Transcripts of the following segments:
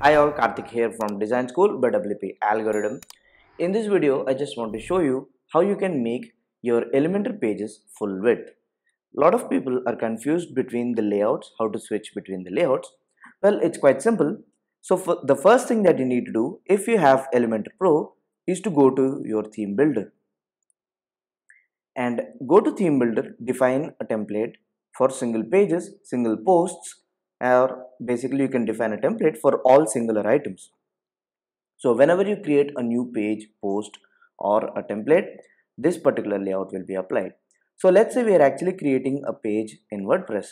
Hi all, Karthik here from Design School by WP Algorithm. In this video, I just want to show you how you can make your Elementor pages full width. A lot of people are confused between the layouts, how to switch between the layouts. Well, it's quite simple. So for the first thing that you need to do if you have Elementor Pro is to go to your theme builder. And go to theme builder, define a template for single pages, single posts, or basically you can define a template for all singular items. So whenever you create a new page, post or a template, this particular layout will be applied. So let's say we are actually creating a page in WordPress.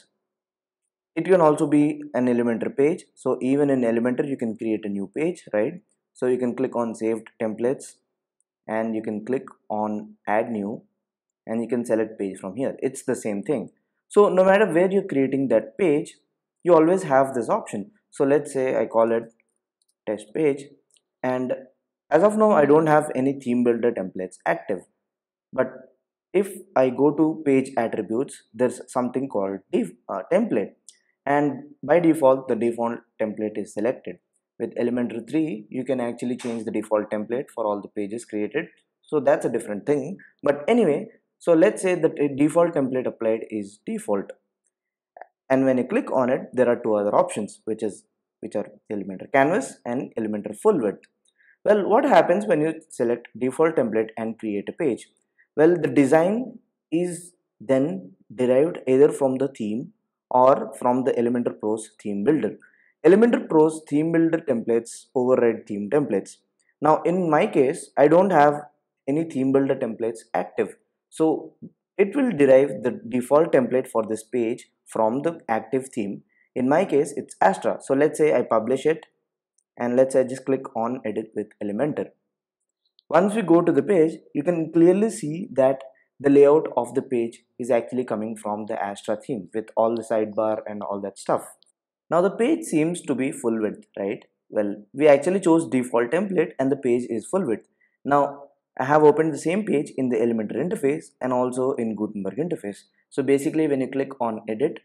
It can also be an Elementor page. So even in Elementor you can create a new page, right? So you can click on saved templates and you can click on add new and you can select page from here. It's the same thing. So no matter where you're creating that page, you always have this option. So let's say I call it test page, and as of now I don't have any theme builder templates active, but if I go to page attributes, there's something called template, and by default the default template is selected. With Elementor 3 you can actually change the default template for all the pages created, so that's a different thing. But anyway, so let's say that a default template applied is default, and when you click on it there are two other options which are Elementor canvas and Elementor full width. Well, what happens when you select default template and create a page? Well, the design is then derived either from the theme or from the Elementor Pro's theme builder. Elementor Pro's theme builder templates override theme templates. Now in my case I don't have any theme builder templates active, so it will derive the default template for this page from the active theme. In my case it's Astra. So let's say I publish it and let's say I just click on edit with Elementor. Once we go to the page, you can clearly see that the layout of the page is actually coming from the Astra theme with all the sidebar and all that stuff. Now the page seems to be full width, right? Well, we actually chose default template and the page is full width. Now I have opened the same page in the Elementor interface and also in Gutenberg interface. So basically when you click on edit,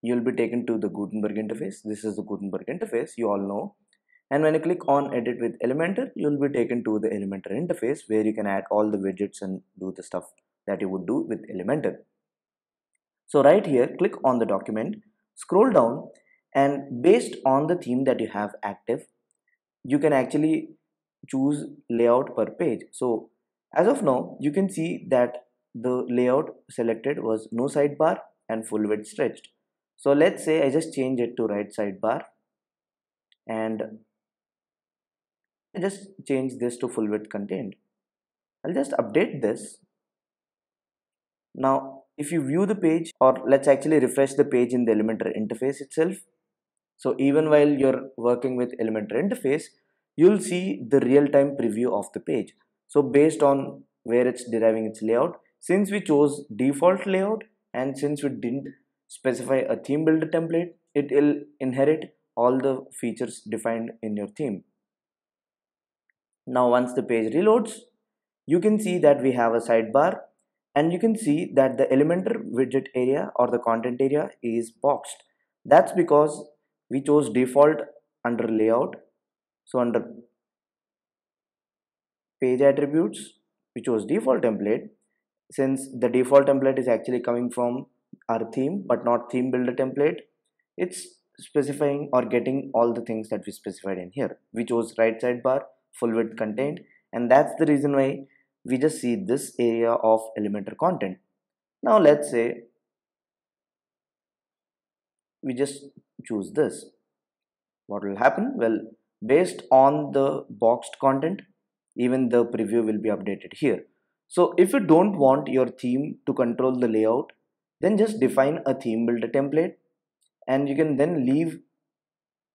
you'll be taken to the Gutenberg interface. This is the Gutenberg interface, you all know. And when you click on edit with Elementor, you'll be taken to the Elementor interface where you can add all the widgets and do the stuff that you would do with Elementor. So right here, click on the document, scroll down, and based on the theme that you have active, you can actually choose layout per page. So as of now you can see that the layout selected was no sidebar and full width stretched. So let's say I just change it to right sidebar and I just change this to full width contained. I'll just update this. Now if you view the page, or let's actually refresh the page in the Elementor interface itself. So even while you're working with Elementor interface, you'll see the real-time preview of the page. So based on where it's deriving its layout, since we chose default layout and since we didn't specify a theme builder template, it will inherit all the features defined in your theme. Now once the page reloads, you can see that we have a sidebar and you can see that the Elementor widget area or the content area is boxed. That's because we chose default under layout. So under page attributes we chose default template, since the default template is actually coming from our theme but not theme builder template. It's specifying or getting all the things that we specified in here. We chose right sidebar, full width contained, and that's the reason why we just see this area of Elementor content. Now let's say we just choose this. What will happen? Well, based on the boxed content, even the preview will be updated here. So if you don't want your theme to control the layout, then just define a theme builder template and you can then leave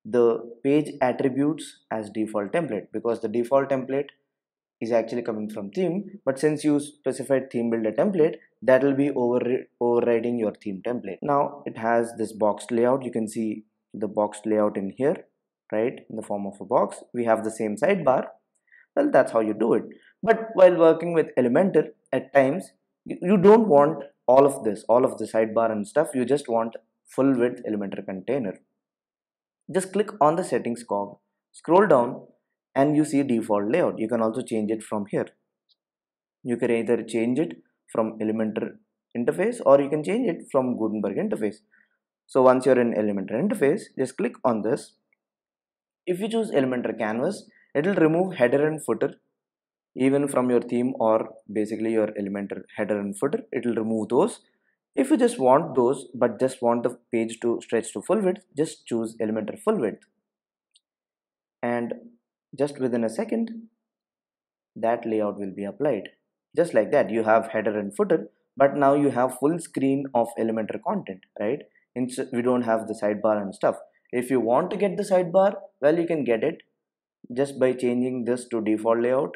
the page attributes as default template, because the default template is actually coming from theme, but since you specified theme builder template, that will be overriding your theme template. Now it has this boxed layout. You can see the boxed layout in here, right, in the form of a box. We have the same sidebar. Well, that's how you do it. But while working with Elementor, at times you don't want all of the sidebar and stuff. You just want full width Elementor container. Just click on the settings cog Scroll down and you see default layout. You can also change it from here. You can either change it from Elementor interface or you can change it from Gutenberg interface. So once you're in Elementor interface, just click on this. If you choose Elementor canvas, it will remove header and footer even from your theme, or basically your Elementor header and footer. It will remove those. If you just want those but just want the page to stretch to full width, just choose Elementor full width. And just within a second, that layout will be applied. Just like that, you have header and footer, but now you have full screen of Elementor content, right? We don't have the sidebar and stuff. If you want to get the sidebar, well, you can get it just by changing this to default layout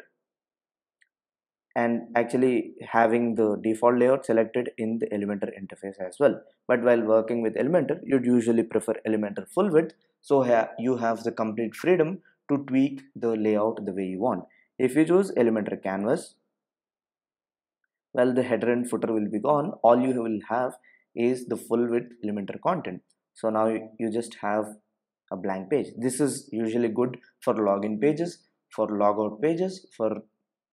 and actually having the default layout selected in the Elementor interface as well. But while working with Elementor, you'd usually prefer Elementor full width, so you have the complete freedom to tweak the layout the way you want. If you choose Elementor canvas, well, the header and footer will be gone. All you will have is the full width Elementor content. So now you just have a blank page. This is usually good for login pages, for logout pages, for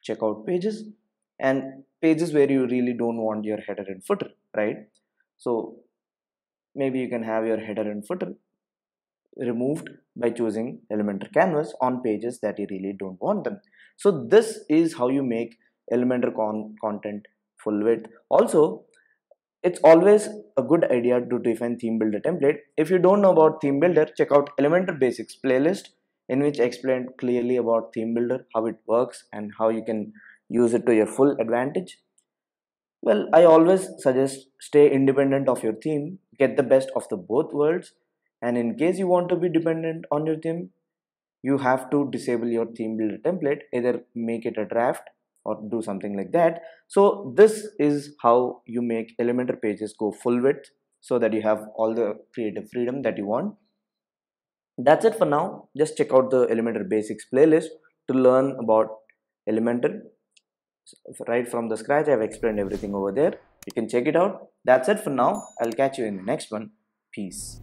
checkout pages, and pages where you really don't want your header and footer, right? So maybe you can have your header and footer removed by choosing Elementor canvas on pages that you really don't want them. So this is how you make Elementor content full width. Also, it's always a good idea to define theme builder template. If you don't know about theme builder, check out Elementor basics playlist, in which I explained clearly about theme builder, how it works and how you can use it to your full advantage. Well, I always suggest stay independent of your theme, get the best of the both worlds. And in case you want to be dependent on your theme, you have to disable your theme builder template, either make it a draft or do something like that. So this is how you make Elementor pages go full width so that you have all the creative freedom that you want. That's it for now. Just check out the Elementor basics playlist to learn about Elementor right from the scratch. I've explained everything over there. You can check it out. That's it for now. I'll catch you in the next one. Peace.